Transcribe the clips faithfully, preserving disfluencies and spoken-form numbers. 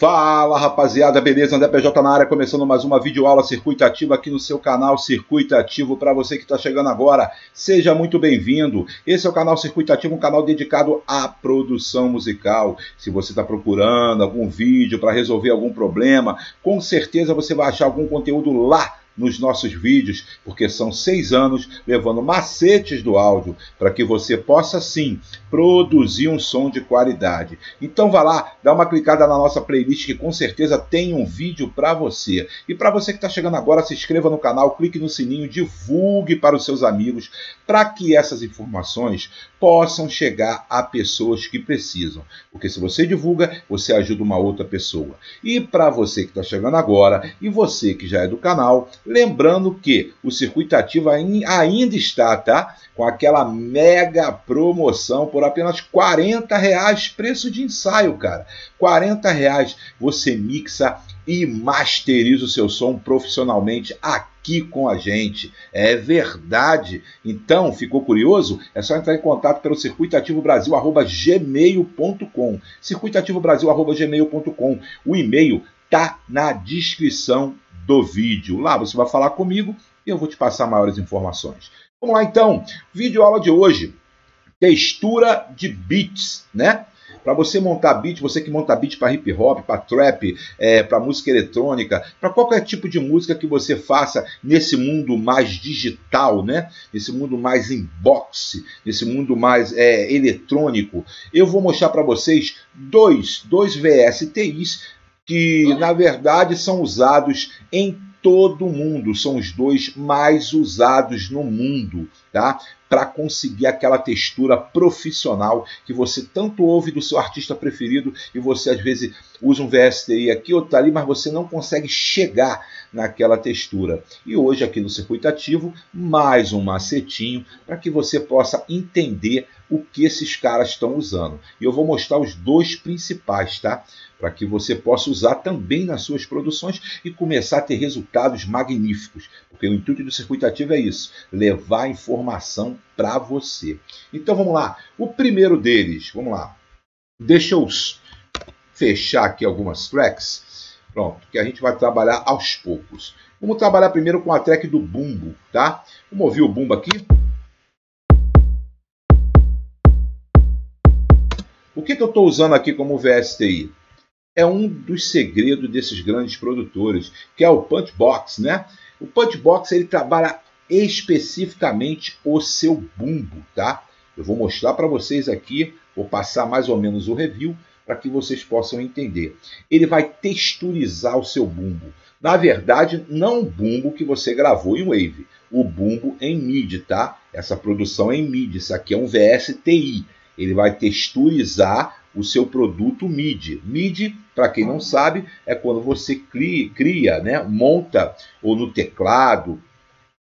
Fala rapaziada, beleza? André P J na área, começando mais uma videoaula Circuito Ativo aqui no seu canal Circuito Ativo. Para você que está chegando agora, seja muito bem-vindo. Esse é o canal Circuito Ativo, um canal dedicado à produção musical. Se você está procurando algum vídeo para resolver algum problema, com certeza você vai achar algum conteúdo lá nos nossos vídeos, porque são seis anos levando macetes do áudio para que você possa sim produzir um som de qualidade. Então vá lá, dá uma clicada na nossa playlist que com certeza tem um vídeo para você. E para você que está chegando agora, se inscreva no canal, clique no sininho, divulgue para os seus amigos para que essas informações possam chegar a pessoas que precisam. Porque se você divulga, você ajuda uma outra pessoa. E para você que está chegando agora e você que já é do canal, lembrando que o Circuito Ativo ainda está, tá? Com aquela mega promoção por apenas quarenta reais, preço de ensaio, cara. quarenta reais você mixa e masteriza o seu som profissionalmente aqui com a gente. É verdade. Então, ficou curioso? É só entrar em contato pelo circuito ativo brasil arroba gmail ponto com. circuito ativo brasil arroba gmail ponto com. O e-mail tá na descrição do vídeo. Lá você vai falar comigo e eu vou te passar maiores informações. Vamos lá então, vídeo aula de hoje, textura de beats, né? Para você montar beat, você que monta beat para hip hop, para trap, é, para música eletrônica, para qualquer tipo de música que você faça nesse mundo mais digital, né? Nesse mundo mais inbox, nesse mundo mais é, eletrônico, eu vou mostrar para vocês dois, dois V S Tis que na verdade são usados em todo o mundo, são os dois mais usados no mundo, tá? Para conseguir aquela textura profissional que você tanto ouve do seu artista preferido e você às vezes usa um V S T I aqui ou tá ali, mas você não consegue chegar naquela textura. E hoje aqui no Circuito Ativo, mais um macetinho para que você possa entender o que esses caras estão usando. E eu vou mostrar os dois principais, tá? Para que você possa usar também nas suas produções e começar a ter resultados magníficos. Porque o intuito do Circuito Ativo é isso, levar informação para você. Então vamos lá, o primeiro deles, vamos lá. Deixa eu fechar aqui algumas tracks, pronto, que a gente vai trabalhar aos poucos. Vamos trabalhar primeiro com a track do bumbo, tá? Vamos ouvir o bumbo aqui. O que, que eu estou usando aqui como V S T I? É um dos segredos desses grandes produtores, que é o Punchbox, né? O Punchbox, ele trabalha especificamente o seu bumbo, tá? Eu vou mostrar para vocês aqui, vou passar mais ou menos o review, para que vocês possam entender. Ele vai texturizar o seu bumbo. Na verdade, não o bumbo que você gravou em Wave, o bumbo em MIDI, tá? Essa produção é em MIDI, isso aqui é um V S T I. Ele vai texturizar o seu produto MIDI. MIDI, para quem não sabe, é quando você cria, cria né, monta ou no teclado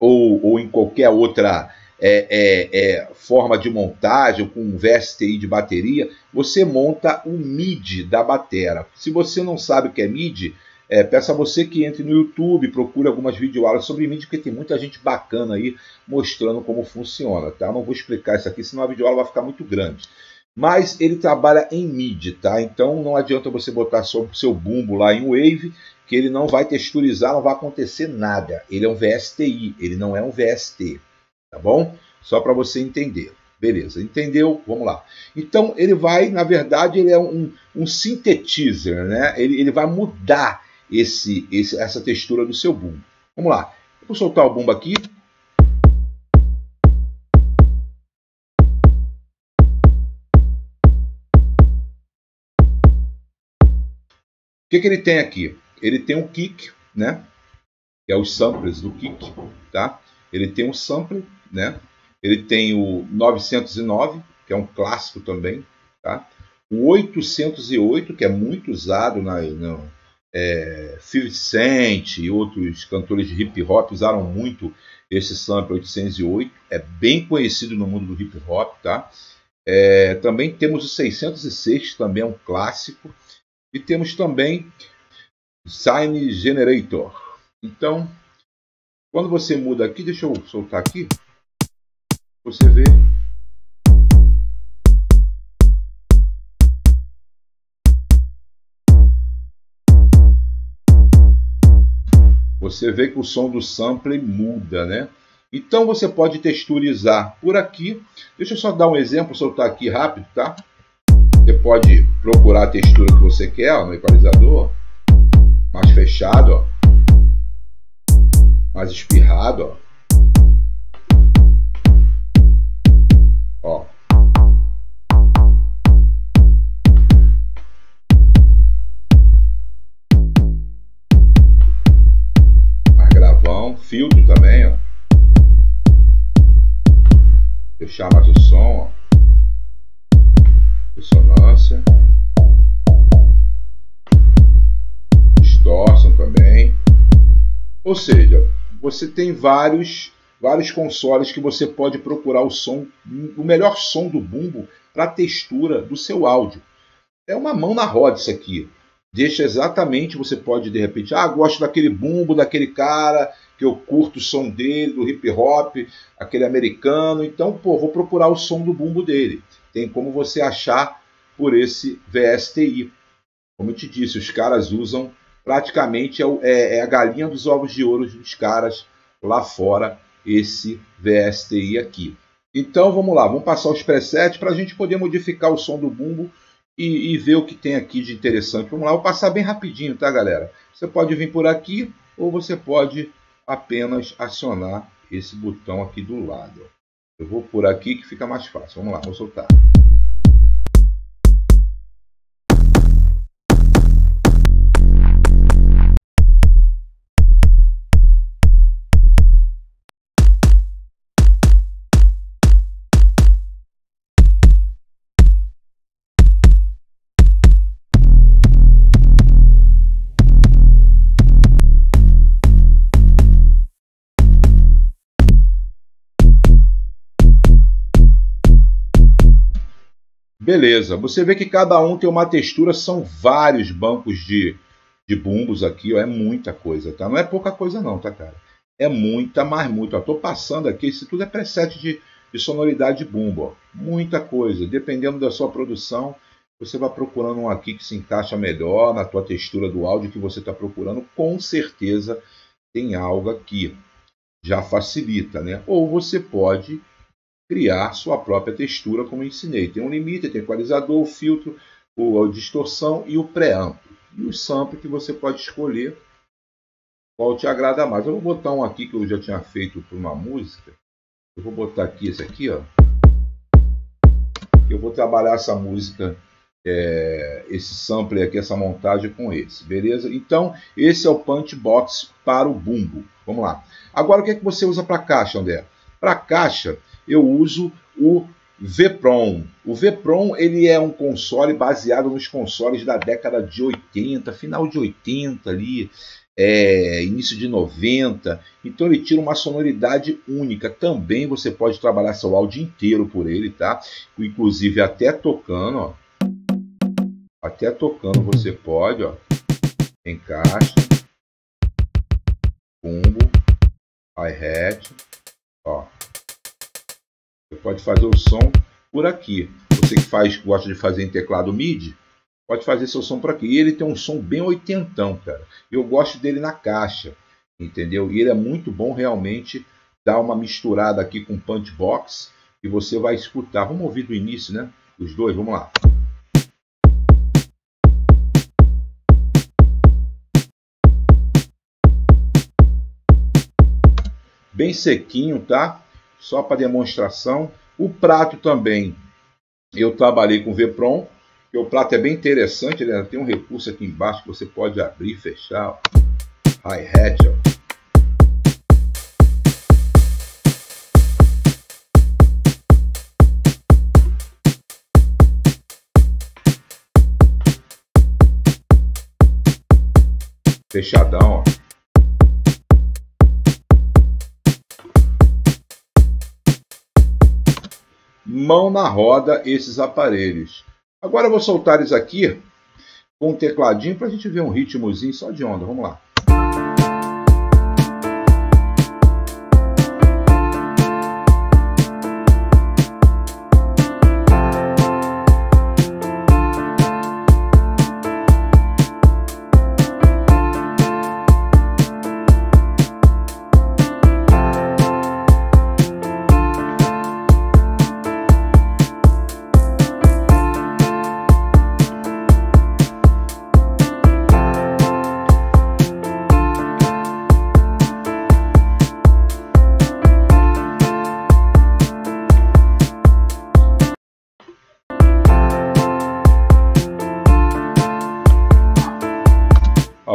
ou, ou em qualquer outra é, é, é, forma de montagem, com um V S T I de bateria, você monta o MIDI da batera. Se você não sabe o que é MIDI, é, peço a você que entre no YouTube, procure algumas videoaulas sobre MIDI, porque tem muita gente bacana aí mostrando como funciona, tá? Eu não vou explicar isso aqui, senão a videoaula vai ficar muito grande. Mas ele trabalha em MIDI, tá? Então não adianta você botar só o seu bumbo lá em Wave, que ele não vai texturizar, não vai acontecer nada. Ele é um V S T I, ele não é um V S T, tá bom? Só para você entender. Beleza, entendeu? Vamos lá. Então ele vai, na verdade, ele é um, um sintetizer, né? Ele, ele vai mudar Esse, esse, essa textura do seu bumbo. Vamos lá, vou soltar o bumbo aqui. O que, que ele tem aqui? Ele tem um kick, né? Que é os samplers do kick, tá? Ele tem um sampler, né? Ele tem o novecentos e nove, que é um clássico também, tá? O oitocentos e oito, que é muito usado na... na É, Phil Sente e outros cantores de hip hop usaram muito esse sample oitocentos e oito, é bem conhecido no mundo do hip hop, tá? É, também temos o seiscentos e seis, também é um clássico, e temos também Sign Generator. Então, quando você muda aqui, deixa eu soltar aqui, você vê. Você vê que o som do sampler muda, né? Então você pode texturizar por aqui. Deixa eu só dar um exemplo, soltar aqui rápido, tá? Você pode procurar a textura que você quer, ó, no equalizador. Mais fechado, ó. Mais espirrado, ó. Ó. Mais gravão, filtro também, ó. Fechar mais o som, ó. Ressonância, distorção também. Ou seja, você tem vários, vários consoles que você pode procurar o som, o melhor som do bumbo para a textura do seu áudio. É uma mão na roda isso aqui. Deixa exatamente, você pode de repente, ah, gosto daquele bumbo, daquele cara, que eu curto o som dele, do hip hop, aquele americano, então, pô, vou procurar o som do bumbo dele. Tem como você achar por esse V S T I. Como eu te disse, os caras usam praticamente, é, é a galinha dos ovos de ouro dos caras lá fora, esse V S T I aqui. Então vamos lá, vamos passar os presets para a gente poder modificar o som do bumbo e, e ver o que tem aqui de interessante. Vamos lá, eu vou passar bem rapidinho, tá galera? Você pode vir por aqui ou você pode apenas acionar esse botão aqui do lado, ó. Eu vou por aqui que fica mais fácil. Vamos lá, vou soltar. Beleza, você vê que cada um tem uma textura, são vários bancos de, de bumbos aqui, ó, é muita coisa, tá? Não é pouca coisa não, tá, cara? É muita, mas muita. Tô passando aqui, isso tudo é preset de, de sonoridade de bumbo, ó. Muita coisa. Dependendo da sua produção, você vai procurando um aqui que se encaixa melhor na tua textura do áudio que você está procurando. Com certeza tem algo aqui. Já facilita, né? Ou você pode criar sua própria textura, como eu ensinei. Tem um limite, tem equalizador, o filtro, a distorção e o preamp. E o sample que você pode escolher qual te agrada mais. Eu vou botar um aqui que eu já tinha feito para uma música. Eu vou botar aqui esse aqui, ó. Eu vou trabalhar essa música, é, esse sample aqui, essa montagem com esse, beleza? Então, esse é o Punchbox para o bumbo. Vamos lá. Agora, o que é que você usa para caixa, André? Para caixa, eu uso o V P R O M. O V P R O M, ele é um console baseado nos consoles da década de oitenta, final de oitenta ali, é, início de noventa. Então ele tira uma sonoridade única. Também você pode trabalhar seu áudio inteiro por ele, tá? Inclusive até tocando, ó. Até tocando você pode, ó. Encaixa. Bumbo. Hi-hat. Ó. Você pode fazer o som por aqui. Você que faz, gosta de fazer em teclado MIDI, pode fazer seu som por aqui. E ele tem um som bem oitentão, cara. Eu gosto dele na caixa, entendeu? E ele é muito bom realmente dar uma misturada aqui com Punchbox e você vai escutar. Vamos ouvir do início, né? Os dois, vamos lá. Bem sequinho, tá? Só para demonstração. O prato também eu trabalhei com V P R O M, que o prato é bem interessante, ele tem um recurso aqui embaixo que você pode abrir e fechar. Hi-hat, fechadão, ó. Mão na roda esses aparelhos. Agora eu vou soltar eles aqui com o tecladinho para a gente ver um ritmozinho só de onda. Vamos lá.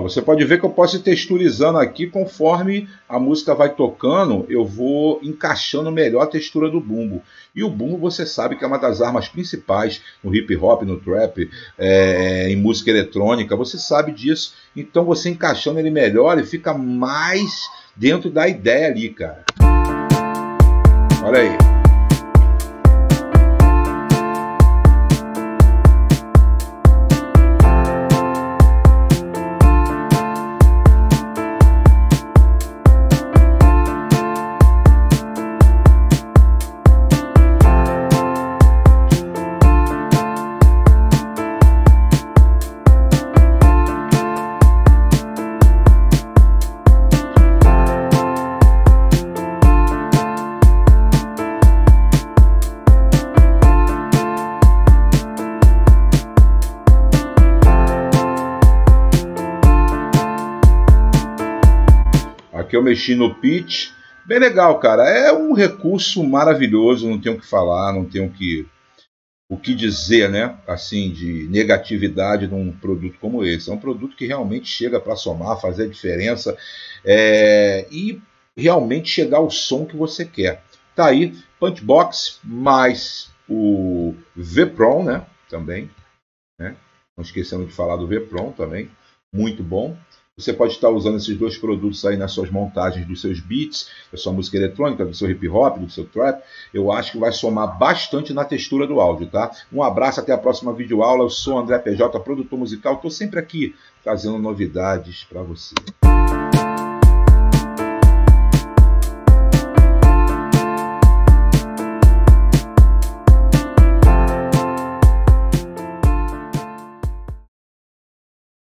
Ó, você pode ver que eu posso ir texturizando aqui conforme a música vai tocando, eu vou encaixando melhor a textura do bumbo. E o bumbo você sabe que é uma das armas principais no hip hop, no trap, é, em música eletrônica, você sabe disso. Então você encaixando ele melhor, ele fica mais dentro da ideia ali, cara. Olha aí. Que eu mexi no pitch, bem legal, cara, é um recurso maravilhoso, não tenho o que falar, não tenho que, o que dizer, né, assim, de negatividade de um produto como esse. É um produto que realmente chega para somar, fazer a diferença, é, e realmente chegar ao som que você quer. Tá aí, Punchbox mais o V P R O M, né, também, né, não esquecendo de falar do V P R O M também, muito bom. Você pode estar usando esses dois produtos aí nas suas montagens dos seus beats, da sua música eletrônica, do seu hip hop, do seu trap. Eu acho que vai somar bastante na textura do áudio, tá? Um abraço, até a próxima videoaula. Eu sou André P J, produtor musical. Estou sempre aqui trazendo novidades para você.